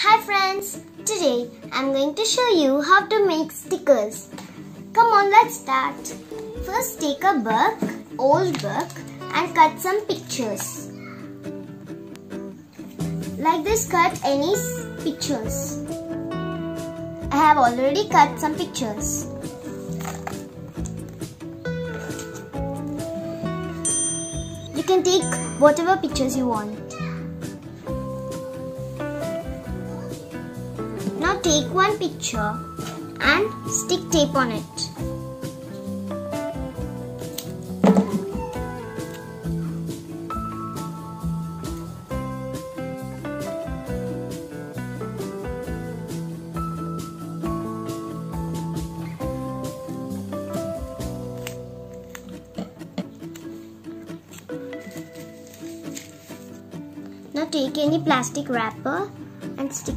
Hi friends, today I'm going to show you how to make stickers. Come on, let's start. First take a book, old book, and cut some pictures. Like this, cut any pictures. I have already cut some pictures. You can take whatever pictures you want. Now take one picture and stick tape on it. Now take any plastic wrapper and stick .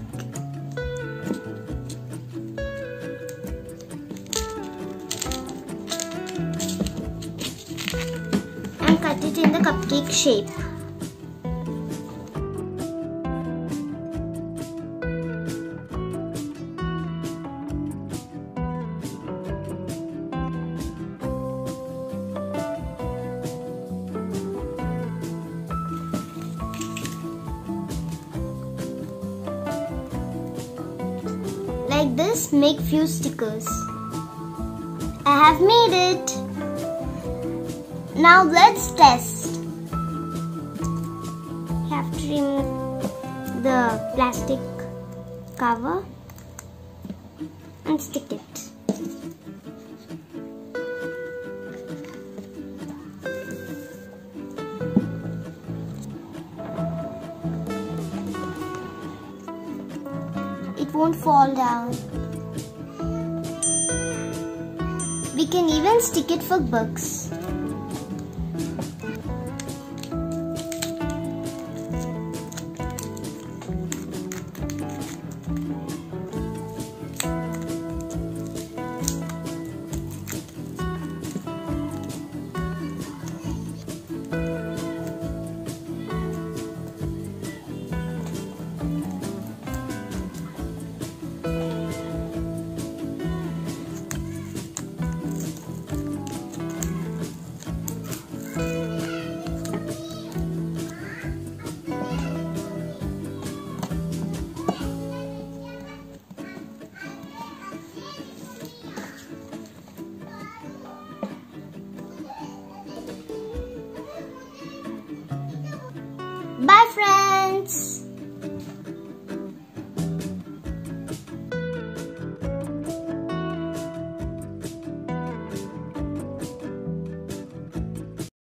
Cut it in the cupcake shape. Like this, make few stickers. I have made it. Now let's test. You have to remove the plastic cover and stick it. It won't fall down. We can even stick it for books.